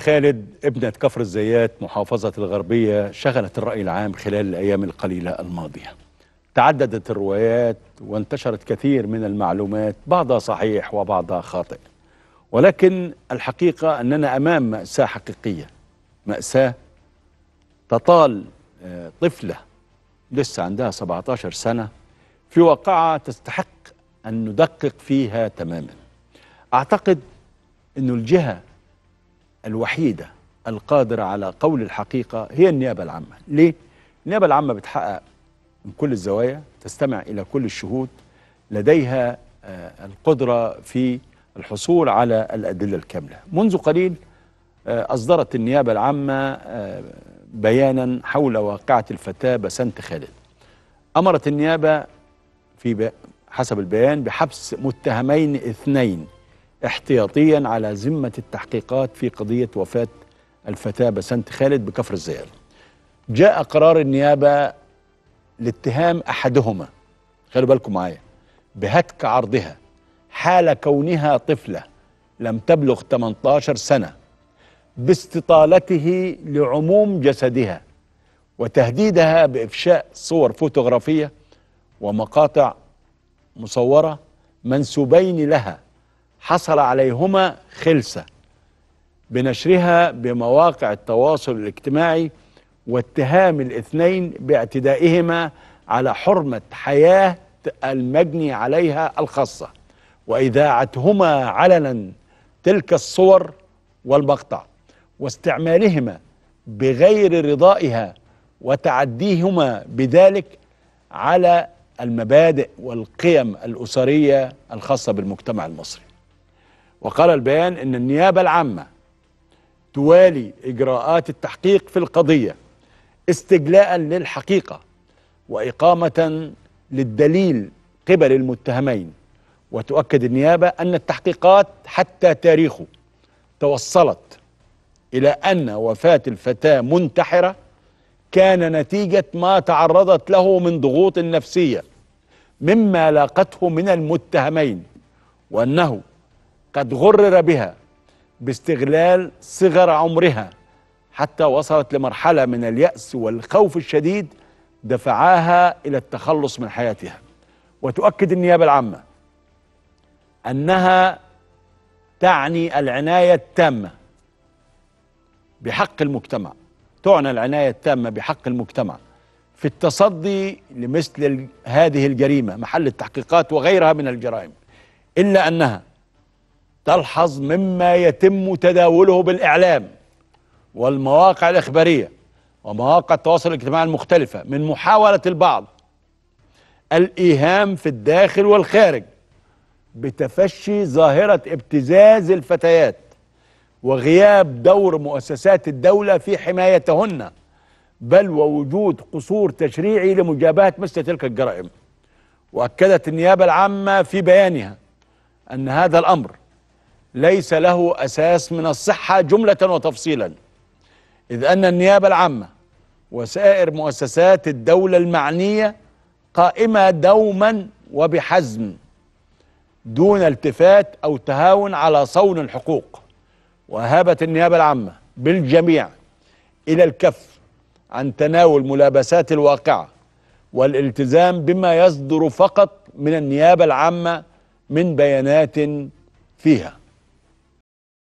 خالد ابنة كفر الزيات محافظة الغربية شغلت الرأي العام خلال الأيام القليلة الماضية. تعددت الروايات وانتشرت كثير من المعلومات، بعضها صحيح وبعضها خاطئ، ولكن الحقيقة أننا أمام مأساة حقيقية، مأساة تطال طفلة لسه عندها 17 سنة في واقعة تستحق أن ندقق فيها تماما. أعتقد أنه الجهة الوحيدة القادرة على قول الحقيقة هي النيابة العامة. ليه؟ النيابة العامة بتحقق من كل الزوايا، تستمع إلى كل الشهود، لديها القدرة في الحصول على الأدلة الكاملة. منذ قليل أصدرت النيابة العامة بيانا حول واقعة الفتاة بسنت خالد. أمرت النيابة في حسب البيان بحبس متهمين 2 احتياطيا على ذمة التحقيقات في قضية وفاة الفتاة بسنت خالد بكفر الزيات. جاء قرار النيابة لاتهام أحدهما، خلوا بالكم معايا، بهتك عرضها حال كونها طفلة لم تبلغ 18 سنة، باستطالته لعموم جسدها وتهديدها بإفشاء صور فوتوغرافية ومقاطع مصورة منسوبين لها حصل عليهما خلسة بنشرها بمواقع التواصل الاجتماعي، واتهام 2 باعتدائهما على حرمة حياة المجني عليها الخاصة، وإذاعتهما علنا تلك الصور والمقطع، واستعمالهما بغير رضائها، وتعديهما بذلك على المبادئ والقيم الأسرية الخاصة بالمجتمع المصري. وقال البيان أن النيابة العامة توالي إجراءات التحقيق في القضية استجلاء للحقيقة وإقامة للدليل قبل المتهمين. وتؤكد النيابة أن التحقيقات حتى تاريخه توصلت إلى أن وفاة الفتاة منتحرة كان نتيجة ما تعرضت له من ضغوط نفسية مما لاقته من المتهمين، وأنه قد غرر بها باستغلال صغر عمرها حتى وصلت لمرحلة من اليأس والخوف الشديد دفعاها إلى التخلص من حياتها. وتؤكد النيابة العامة أنها تعني العناية التامة بحق المجتمع، تعنى العناية التامة بحق المجتمع في التصدي لمثل هذه الجريمة محل التحقيقات وغيرها من الجرائم، إلا أنها تلحظ مما يتم تداوله بالإعلام والمواقع الإخبارية ومواقع التواصل الاجتماعي المختلفة من محاولة البعض الإيهام في الداخل والخارج بتفشي ظاهرة ابتزاز الفتيات وغياب دور مؤسسات الدولة في حمايتهن، بل ووجود قصور تشريعي لمجابهة مثل تلك الجرائم. وأكدت النيابة العامة في بيانها أن هذا الأمر ليس له أساس من الصحة جملة وتفصيلا، إذ أن النيابة العامة وسائر مؤسسات الدولة المعنية قائمة دوما وبحزم دون التفات أو تهاون على صون الحقوق. وهابت النيابة العامة بالجميع إلى الكف عن تناول ملابسات الواقعة والالتزام بما يصدر فقط من النيابة العامة من بيانات فيها.